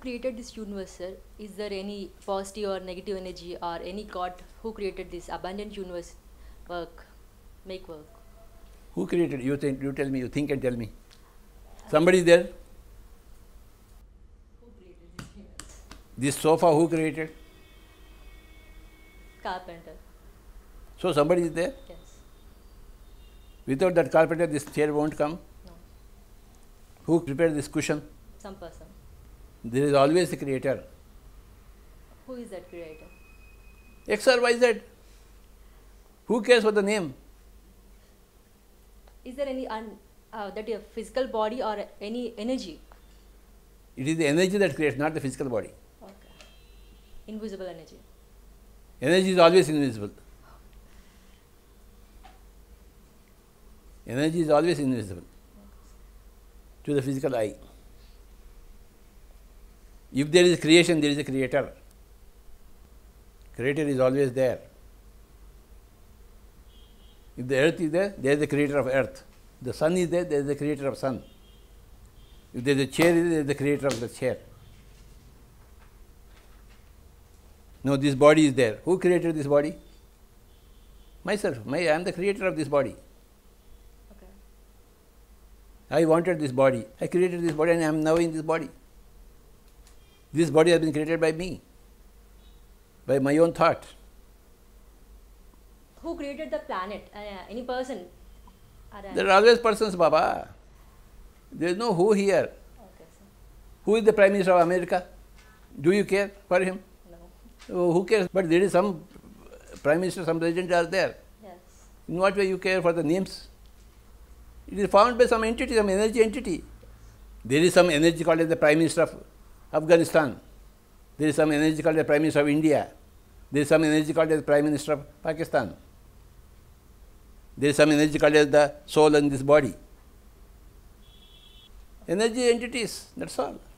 created this universe, sir? Is there any positive or negative energy or any god who created this abundant universe make work? Who created? You tell me, you think and tell me. Somebody is there? Who created this universe? This sofa, who created? Carpenter. So somebody is there? Yes. Without that carpenter, this chair won't come? No. Who prepared this cushion? Some person. There is always a creator. Who is that creator? XYZ. Who cares for the name? Is there any that your physical body or any energy? It is the energy that creates, not the physical body. Okay. Invisible energy. Energy is always invisible. Energy is always invisible to the physical eye. If there is creation, there is a creator. Creator is always there. If the earth is there, there is the creator of earth. The sun is there is the creator of sun. If there is a chair, there is the creator of the chair. No, this body is there. Who created this body? Myself. I am the creator of this body. I wanted this body, I created this body and I am now in this body. This body has been created by me, by my own thought. Who created the planet? Any person? There are always persons, Baba. There is no who here. Okay, sir. Who is the Prime Minister of America? Do you care for him? No. Oh, who cares? But there is some Prime Minister, some President are there. Yes. In what way you care for the names? It is formed by some entity, some energy entity. There is some energy called as the Prime Minister of Afghanistan. There is some energy called as the Prime Minister of India. There is some energy called as the Prime Minister of Pakistan. There is some energy called as the soul in this body. Energy entities, that's all.